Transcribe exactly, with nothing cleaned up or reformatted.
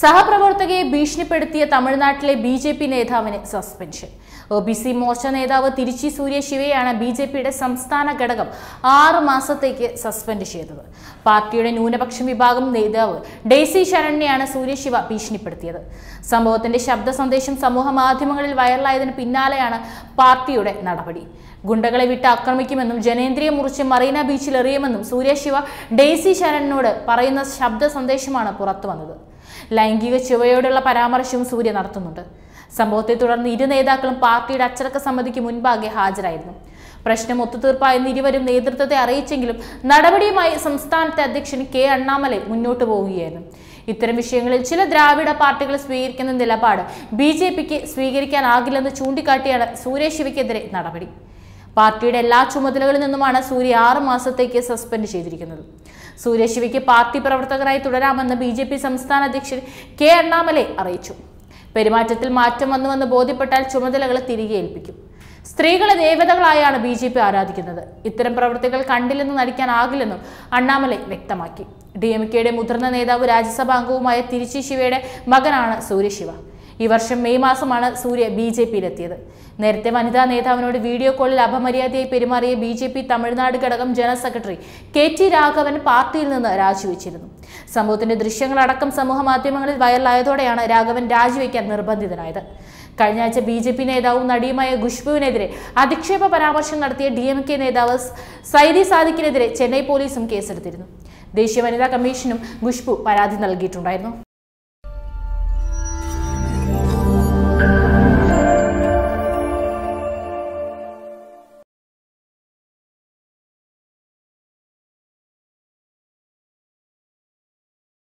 സഹപ്രവർത്തകയെ ഭീഷണിപ്പെടുത്തിയ തമിഴ്നാട്ടിലെ B J P നേതാവിന് suspension. O B C Morcha നേതാവ് തിരുച്ചി സൂര്യശിവയാണ് ബി ജെ പിയുടെ സംസ്ഥാന ഘടകം ആറ് മാസത്തേക്ക് സസ്പെൻഡ് ചെയ്തത്. പാർട്ടിയുടെ ന്യൂനപക്ഷ വിഭാഗം നേതാവ് ഡെയ്സി ശരണ്യയാണ് സൂര്യശിവ ഭീഷണിപ്പെടുത്തിയത്. സംഭവത്തിന്റെ ശബ്ദ സന്ദേശം സമൂഹ മാധ്യമങ്ങളിൽ വൈറലായതിന് പിന്നാലെയാണ് പാർട്ടിയുടെ നടപടി. ഗുണ്ടകളെ വിട്ട് ആക്രമിക്കുമെന്നും ജനേന്ദ്രിയെ മുറിച്ച് മറീന ബീച്ചിൽ എറിയുമെന്നും സൂര്യശിവ ഡെയ്സി ശരണിനോട് പറയുന്ന ശബ്ദ സന്ദേശമാണ് പുറത്തു വന്നത്. ലൈംഗിക ചുവയോടുള്ള പരാമർശവും സൂര്യ നടത്തുന്നുണ്ട്. സംഭവത്തെ തുടർന്ന് ഇരു നേതാക്കളും പാർട്ടിയുടെ അച്ചടക്ക സമിതിക്ക് മുൻപാകെ ഹാജരായിരുന്നു. പ്രശ്നം ഒത്തുതീർപ്പായെന്ന് ഇരുവരും നേതൃത്വത്തെ അറിയിച്ചെങ്കിലും നടപടിയുമായി സംസ്ഥാനത്തെ അധ്യക്ഷൻ കെ അണ്ണാമലൈ മുന്നോട്ട് പോവുകയായിരുന്നു. ഇത്തരം വിഷയങ്ങളിൽ ചില ദ്രാവിഡ പാർട്ടികൾ സ്വീകരിക്കുന്ന നിലപാട് ബി ജെ പിക്ക് സ്വീകരിക്കാനാകില്ലെന്ന് ചൂണ്ടിക്കാട്ടിയാണ് സൂര്യശിവയ്ക്കെതിരെ നടപടി. പാർട്ടിയുടെ എല്ലാ ചുമതലകളിൽ നിന്നുമാണ് സൂര്യ ആറ് മാസത്തേക്ക് സസ്പെൻഡ് ചെയ്തിരിക്കുന്നത്. സൂര്യശിവയ്ക്ക് പാർട്ടി പ്രവർത്തകരായി തുടരാമെന്ന് ബി ജെ പി സംസ്ഥാന അധ്യക്ഷൻ കെ അണ്ണാമലൈ അറിയിച്ചു. പെരുമാറ്റത്തിൽ മാറ്റം വന്നുവെന്ന് ബോധ്യപ്പെട്ടാൽ ചുമതലകൾ തിരികെ ഏൽപ്പിക്കും. സ്ത്രീകളെ ദേവതകളായാണ് ബി ജെ പി ആരാധിക്കുന്നത്. ഇത്തരം പ്രവർത്തികൾ കണ്ടില്ലെന്ന് നടിക്കാനാകില്ലെന്നും അണ്ണാമലൈ വ്യക്തമാക്കി. ഡി എം കെയുടെ മുതിർന്ന നേതാവ് രാജ്യസഭാംഗവുമായ തിരുച്ചി ശിവയുടെ മകനാണ് സൂര്യശിവ. ഈ വർഷം മെയ് മാസമാണ് സൂര്യ ബി ജെ പിയിലെത്തിയത്. നേരത്തെ വനിതാ നേതാവിനോട് വീഡിയോ കോളിൽ അപമര്യാദയായി പെരുമാറിയ ബി ജെ പി തമിഴ്നാട് ഘടകം general secretary K T Raghavan പാർട്ടിയിൽ നിന്ന് രാജിവെച്ചിരുന്നു. സംഭവത്തിന്റെ ദൃശ്യങ്ങളടക്കം സമൂഹ മാധ്യമങ്ങളിൽ വൈറലായതോടെയാണ് രാഘവൻ രാജിവെക്കാൻ നിർബന്ധിതനായത്. കഴിഞ്ഞ ആഴ്ച ബി ജെ പി നേതാവും നടിയുമായ ഖുഷ്ബുവിനെതിരെ അധിക്ഷേപ പരാമർശം നടത്തിയ ഡി എം കെ നേതാവ് സൈദി സാദിഖിനെതിരെ ചെന്നൈ പോലീസും കേസെടുത്തിരുന്നു. ദേശീയ വനിതാ കമ്മീഷനും ഖുഷ്ബു പരാതി നൽകിയിട്ടുണ്ടായിരുന്നു.